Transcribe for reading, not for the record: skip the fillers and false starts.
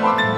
Wong.